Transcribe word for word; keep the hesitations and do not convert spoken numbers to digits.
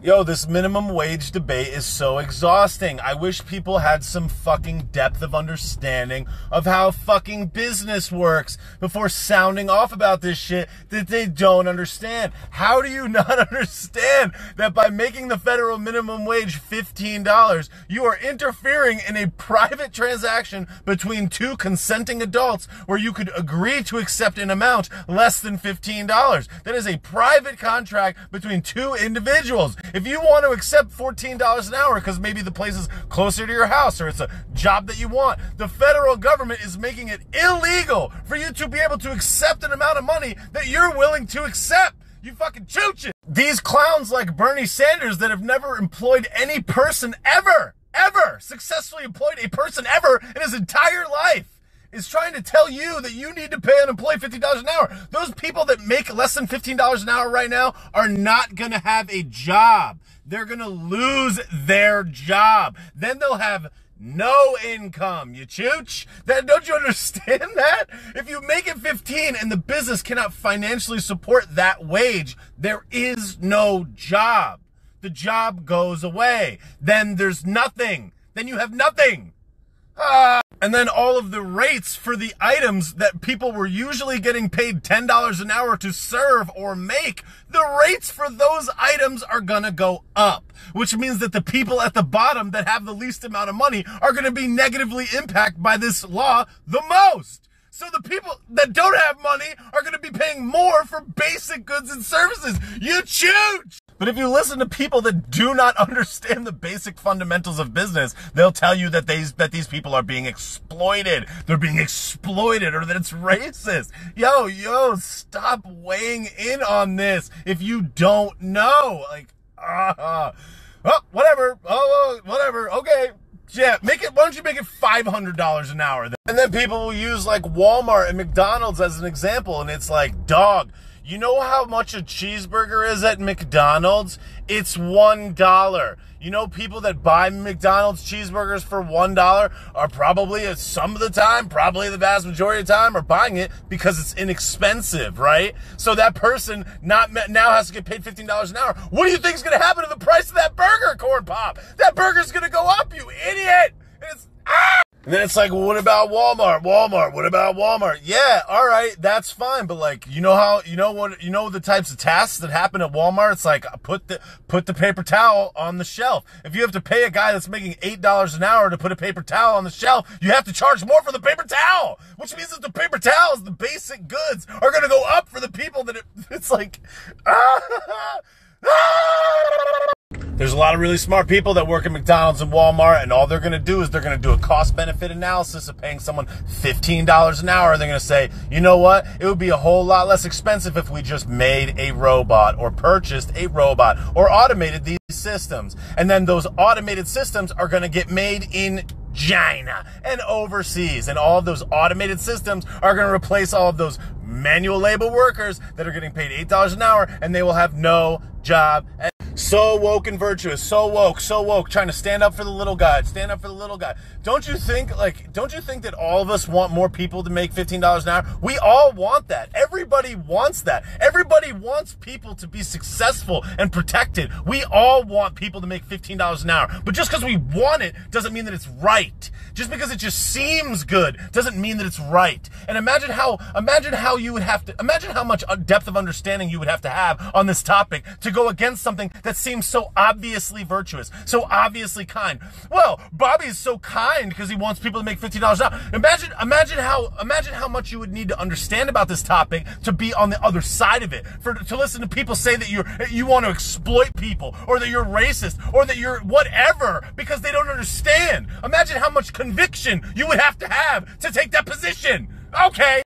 Yo, this minimum wage debate is so exhausting. I wish people had some fucking depth of understanding of how fucking business works before sounding off about this shit that they don't understand. How do you not understand that by making the federal minimum wage fifteen dollars, you are interfering in a private transaction between two consenting adults where you could agree to accept an amount less than fifteen dollars? That is a private contract between two individuals. If you want to accept fourteen dollars an hour because maybe the place is closer to your house or it's a job that you want, the federal government is making it illegal for you to be able to accept an amount of money that you're willing to accept. You fucking chooch it. These clowns like Bernie Sanders that have never employed any person ever, ever, successfully employed a person ever in his entire life, is trying to tell you that you need to pay an employee fifty dollars an hour. Those people that make less than fifteen dollars an hour right now are not going to have a job. They're going to lose their job. Then they'll have no income, you chooch. That, don't you understand that? If you make it fifteen and the business cannot financially support that wage, there is no job. The job goes away. Then there's nothing. Then you have nothing. Ah. And then all of the rates for the items that people were usually getting paid ten dollars an hour to serve or make, the rates for those items are gonna go up, which means that the people at the bottom that have the least amount of money are gonna be negatively impacted by this law the most. So the people that don't have money are gonna be paying more for basic goods and services. You chooch! But if you listen to people that do not understand the basic fundamentals of business, they'll tell you that these, that these people are being exploited. They're being exploited, or that it's racist. Yo, yo, stop weighing in on this if you don't know. Like, ah, uh, oh, whatever. Oh, whatever. Okay. Yeah, make it, why don't you make it five hundred dollars an hour? Then? And then people will use like Walmart and McDonald's as an example. And it's like, dog, you know how much a cheeseburger is at McDonald's? It's one dollar. You know people that buy McDonald's cheeseburgers for one dollar are probably, some of the time, probably the vast majority of the time, are buying it because it's inexpensive, right? So that person not now has to get paid fifteen dollars an hour. What do you think is going to happen to the price of that burger, Corn Pop? That burger's going to go up, you idiot! It's, ah! And then it's like, well, what about Walmart? Walmart, what about Walmart? Yeah, all right, that's fine. But like, you know how, you know what, you know the types of tasks that happen at Walmart? It's like, put the, put the paper towel on the shelf. If you have to pay a guy that's making eight dollars an hour to put a paper towel on the shelf, you have to charge more for the paper towel, which means that the paper towels, the basic goods, are going to go up for the people that it, it's like, ah, ah. There's a lot of really smart people that work at McDonald's and Walmart, and all they're going to do is they're going to do a cost-benefit analysis of paying someone fifteen dollars an hour. They're going to say, you know what? It would be a whole lot less expensive if we just made a robot or purchased a robot or automated these systems. And then those automated systems are going to get made in China and overseas, and all of those automated systems are going to replace all of those manual labor workers that are getting paid eight dollars an hour, and they will have no job. So woke and virtuous, so woke, so woke, trying to stand up for the little guy, stand up for the little guy. Don't you think, like, don't you think that all of us want more people to make fifteen dollars an hour? We all want that. Everybody wants that. Everybody wants people to be successful and protected. We all want people to make fifteen dollars an hour. But just because we want it doesn't mean that it's right. Just because it just seems good doesn't mean that it's right. And imagine how, imagine how you would have to, imagine how much depth of understanding you would have to have on this topic to go against something that seems so obviously virtuous, so obviously kind. Well, Bobby is so kind because he wants people to make fifteen dollars an hour. Imagine, imagine how, imagine how much you would need to understand about this topic to be on the other side of it, for to listen to people say that you you want to exploit people, or that you're racist, or that you're whatever because they don't understand. Imagine how much conviction you would have to have to take that position. Okay.